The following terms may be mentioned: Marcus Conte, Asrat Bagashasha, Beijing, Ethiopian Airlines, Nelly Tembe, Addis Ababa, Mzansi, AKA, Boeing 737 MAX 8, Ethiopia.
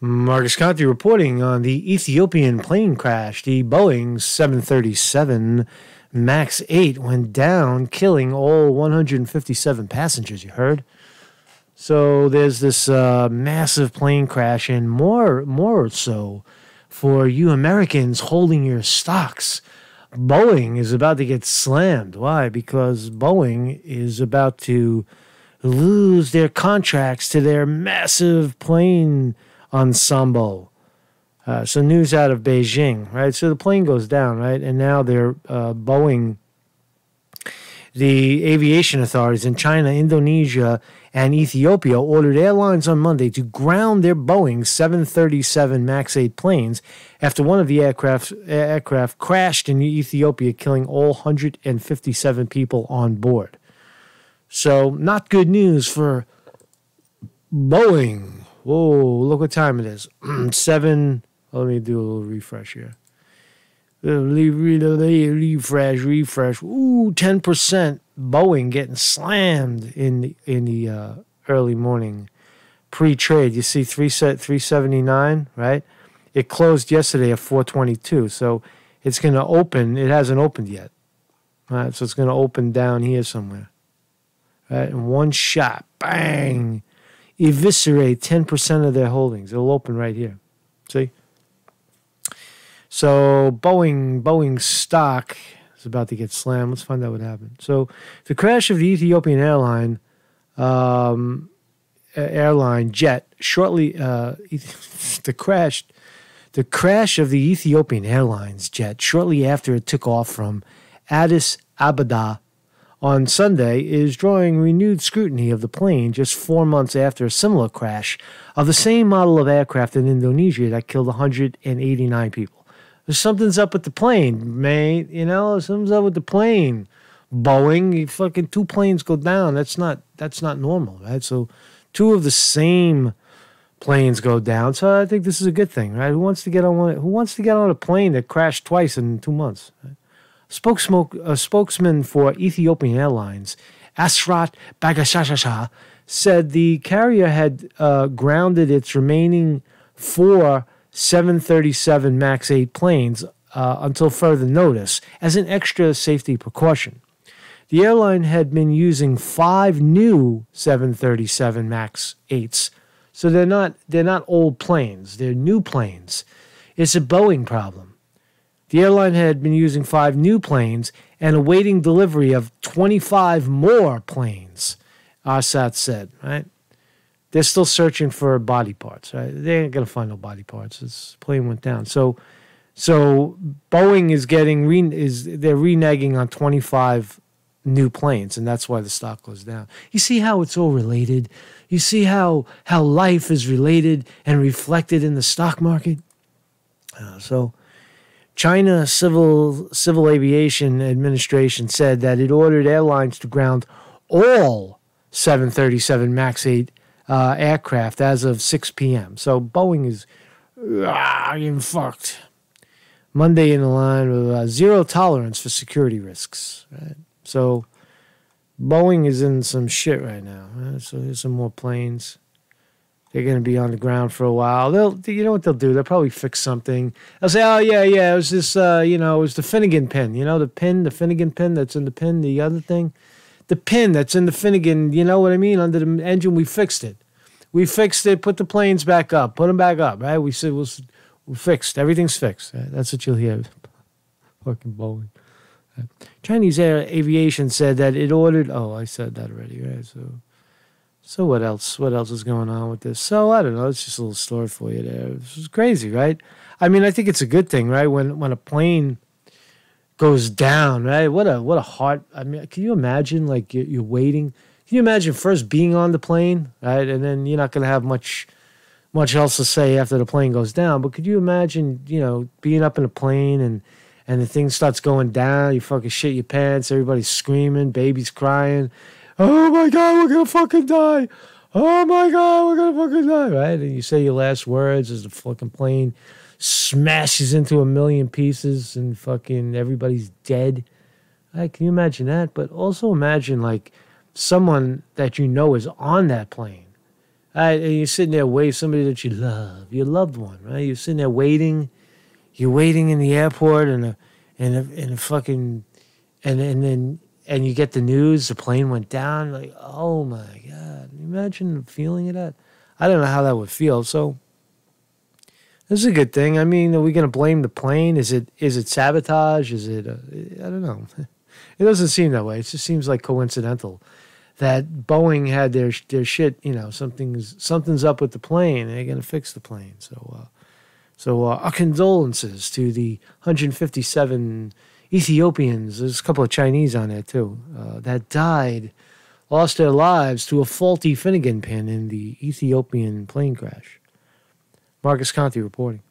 Marcus Conte reporting on the Ethiopian plane crash. The Boeing 737 MAX 8 went down, killing all 157 passengers, you heard? So there's this massive plane crash, and more so for you Americans holding your stocks. Boeing is about to get slammed. Why? Because Boeing is about to lose their contracts to their massive plane ensemble. So news out of Beijing, right? So the plane goes down, right? And now they're Boeing, the aviation authorities in China, Indonesia, and Ethiopia ordered airlines on Monday to ground their Boeing 737 MAX 8 planes after one of the aircraft crashed in Ethiopia, killing all 157 people on board. So not good news for Boeing. Whoa, look what time it is. Let me do a little refresh here. Refresh. Ooh, 10%. Boeing getting slammed in the early morning pre-trade. You see 379, right? It closed yesterday at 422. So it's going to open. It hasn't opened yet. All right, so it's going to open down here somewhere. All right, and one shot, bang, eviscerate 10% of their holdings. It'll open right here. See? So Boeing stock is about to get slammed. Let's find out what happened. So the crash of the Ethiopian airline jet shortly the crash of the Ethiopian Airlines jet shortly after it took off from Addis Ababa on Sunday is drawing renewed scrutiny of the plane just 4 months after a similar crash of the same model of aircraft in Indonesia that killed 189 people. Something's up with the plane, man. You know, something's up with the plane. Boeing, you fucking two planes go down. That's not normal, right? So two of the same planes go down. So I think this is a good thing, right? Who wants to get on a plane that crashed twice in 2 months? Right? A spokesman for Ethiopian Airlines, Asrat Bagashasha, said the carrier had grounded its remaining four 737 MAX 8 planes until further notice as an extra safety precaution. The airline had been using 5 new 737 MAX 8s, so they're not old planes, they're new planes. It's a Boeing problem. The airline had been using 5 new planes and awaiting delivery of 25 more planes, Asad said, right? They're still searching for body parts. Right? They ain't gonna find no body parts. This plane went down. So Boeing is reneging on 25 new planes, and that's why the stock goes down. You see how it's all related. You see how life is related and reflected in the stock market. So, China Civil Aviation Administration said that it ordered airlines to ground all 737 MAX 8. Aircraft as of 6 p.m. So Boeing is getting fucked. Monday in the line with zero tolerance for security risks. Right? So Boeing is in some shit right now. Right? So here's some more planes. They're going to be on the ground for a while. You know what they'll do? They'll probably fix something. They'll say, oh, yeah, it was this, it was the Finnegan pin. You know, the Finnegan pin that's in the pin, the other thing. The pin that's in the Finnegan, you know what I mean, under the engine, we fixed it. We fixed it, put the planes back up, put them back up, right? We said we're fixed. Everything's fixed. Right? That's what you'll hear. Fucking Boeing. Right. Chinese aviation said that it ordered, oh, I said that already, right? So what else? What else is going on with this? So I don't know. It's just a little story for you there. This is crazy, right? I mean, I think it's a good thing, right? When a plane goes down, right? What a heart. I mean, can you imagine, like, you're waiting? Can you imagine first being on the plane, right? And then you're not going to have much else to say after the plane goes down. But could you imagine, you know, being up in a plane and the thing starts going down, you fucking shit your pants, everybody's screaming, baby's crying. Oh, my God, we're going to fucking die. Oh, my God, we're going to fucking die, right? And you say your last words as the fucking plane smashes into a million pieces and fucking everybody's dead. Like, can you imagine that? But also imagine, like, someone that you know is on that plane. And you're sitting there waiting, somebody that you love, your loved one, right? You're sitting there waiting. You're waiting in the airport and you get the news, the plane went down. Like, oh my God. Imagine the feeling of that. I don't know how that would feel. So this is a good thing. I mean, are we going to blame the plane? Is it sabotage? Is it, I don't know. It doesn't seem that way. It just seems like coincidental that Boeing had their shit, you know, something's up with the plane. They're going to fix the plane. So our condolences to the 157 Ethiopians. There's a couple of Chinese on there too, that died, lost their lives to a faulty Finnegan pin in the Ethiopian plane crash. Marcus Conte reporting.